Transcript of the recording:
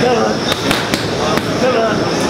Come on.